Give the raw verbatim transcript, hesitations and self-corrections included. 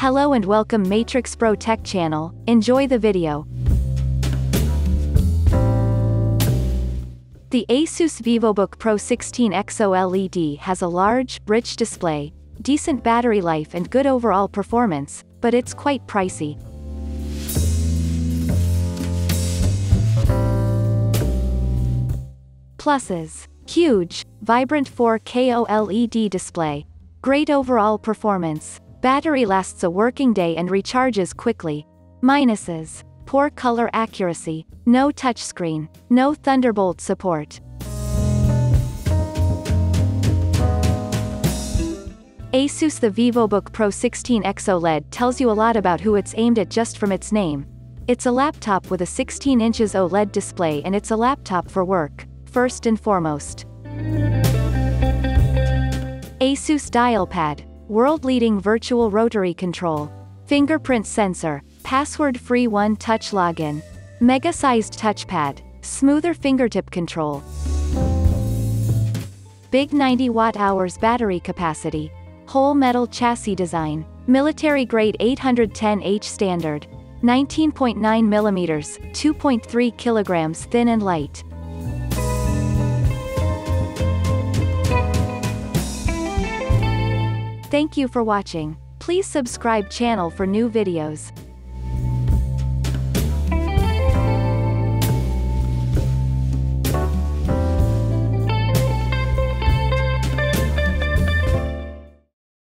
Hello and welcome Matrix Pro Tech channel, enjoy the video. The ASUS VivoBook Pro sixteen X OLED has a large, rich display, decent battery life and good overall performance, but it's quite pricey. Pluses: huge, vibrant four K OLED display, great overall performance, battery lasts a working day and recharges quickly. Minuses: poor color accuracy, no touchscreen, no Thunderbolt support. ASUS The VivoBook Pro sixteen X OLED tells you a lot about who it's aimed at just from its name. It's a laptop with a sixteen inches OLED display and it's a laptop for work, first and foremost. ASUS DialPad, world-leading virtual rotary control, fingerprint sensor, password-free one-touch login, mega-sized touchpad, smoother fingertip control, big ninety watt hours battery capacity, whole metal chassis design, military-grade eight hundred ten H standard, nineteen point nine millimeters, two point three kilograms thin and light. Thank you for watching. Please subscribe channel for new videos.